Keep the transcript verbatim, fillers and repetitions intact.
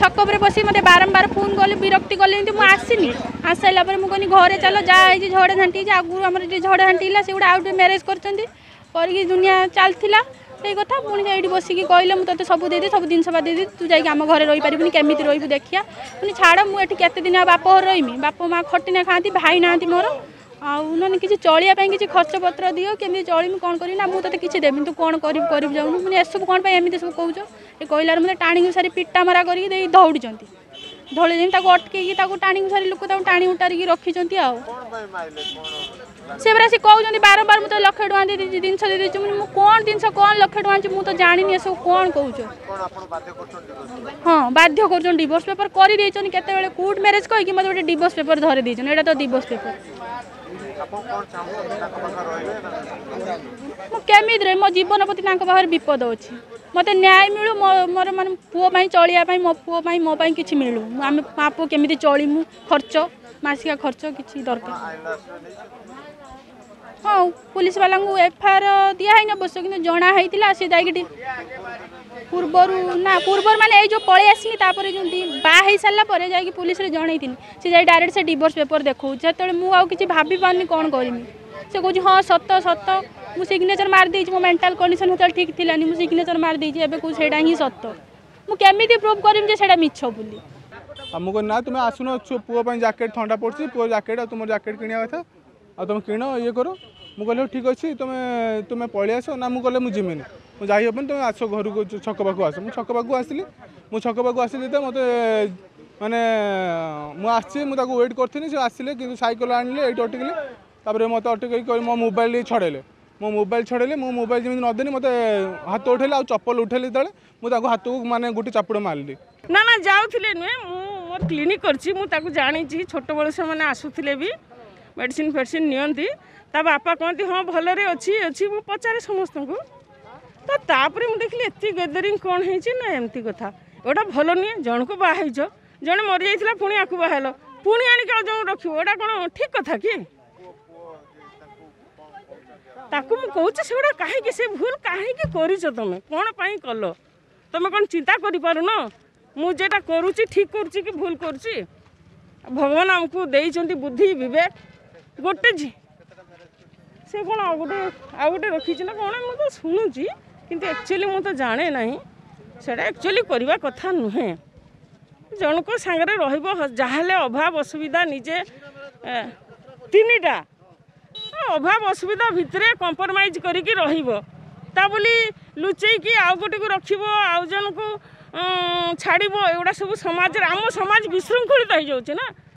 छक बस मतलब बारंबार फोन कले विरक्ति कले मुझे आसनी आसाला मुझे घरे चलो जाए झड़ा झाँटी आगुरी आम झड़ा झाँटीला से गुड़ा आउट म्यारेज करके दुनिया चलता से कथ पुणी ये बसिकी कहले मुझे तेज सब देदी सब जिन देदी तू जाकि आम घर रही पारूनी केमी रही देखिया पुणी छाड़ मुझे केतेदिन बाप घर रही बाप माँ खटिना खाती भाई ना मोर आउ ना कि चलिए कि खर्च पत्र दियो केमी चलमी कौन करना मुझे किसी देवी तू कौन करू जाऊन एसबू कौन एमती सब कौच ये कहलार मतलब टाणी सारी पिटा मरा कर दौड़ी धौली अटकई टाणी सारी लोक टाणी उटारिकी रखी से पूरा सी कहते बारंबार मुझे लक्षे टाँह दे जिनस दे कौन जिनस कौन लक्षे टाँह मुझे जानी सब कौन कौन हाँ बाध्य कर डिवोर्स पेपर करते कोर्ट मैरेज कहीकि मतलब गोटे डिवोर्स पेपर धरे देटा तो डिवोर्स पेपर केमी मो जीवन प्रति विपद अच्छी मते न्याय मिलू मोर मान पुओं चलिए मो पुओं मो कि मिलू आम पु केमी चलूँ खर्च मासिका खर्च कि दरकार हाँ पुलिस वाला एफआईआर दिहन अवश्य कि जनाई सी जाकि पूर्व ना पूर्व मैंने जो पलि आसनी बाई सारापर जा पुलिस जनई थी सी जा डायरेक्ट से डिवोर्स पेपर देखो जो मुझे भाभी पार्नि कौन करमी से कह हाँ सत सत मु सिग्नेचर मारदे मो मेंटल कंडीशन से ठीक थी मु सिग्नेचर मारदे एटा ही सत मुझे प्रूव करमी मीछ बोली हमको ना तुम आसन पुओं जैकेट थंडा पड़ी पुओ जैकेट तुम जैकेट किणा कथा आ तुम किण ये करो मुझे कहल ठीक अच्छे तुम तुम पलि आस ना मुझे कहले मुझीनी मुझे जाइबन तुम आस घर को छक पाक आस मुझे छक पाक आसली मुझे छक पाक आसली तो मत मैंने मुझे वेट करी से आसिले कि सैकल आने ये अटकिले तापर मत अटक मो मोबाइल छड़ेले मो मोबाइल छड़ेले मो मोबाइल जमी नदेनी मत हाथ उठेले आ चपल उठेली जो मुझे हाथ को मानने गोटे चापुड़ मारे ना ना जाऊे नुहे मोर क्लिनिक करी छोट बड़ से मैंने आसूले भी मेडिसिन फेडसीन नि बापा कहते हाँ भलि अच्छी अच्छी मुझे पचारे समस्त को तो तापर मुझे देखिए एति गैदरिंग कौन होना एमती कथा एटा भल नुहे जन को बाहच जड़े मरी जाइला पुणी आपको बाहर पुणी आनिक जो रख कौन ठीक कथा कि कौच से कहीं से भूल कहीं कर तुम कौन पाई कल तुम कौन चिंता कर मुझे करुच्ची ठीक करुच्ची कि भूल करुच्ची भगवान आमको दे बुद्धि बेक गोटे से कौन आ गए आ गए रखी ना कौन मुझे शुणुची कि एक्चुअली मुझे जाने ना सेटा एक्चुअली करवा कथा नुहे जनक सांगरे रहा अभाव असुविधा निजे तीन टा अभाव असुविधा भितर कंप्रोमाइज करी ता बोली लुचई कि आउ गोटे को रखिबो आउ जन को छाड़िबो एगुड़ा सब समाज आम समाज विशृंखलित हो जाउछ ना।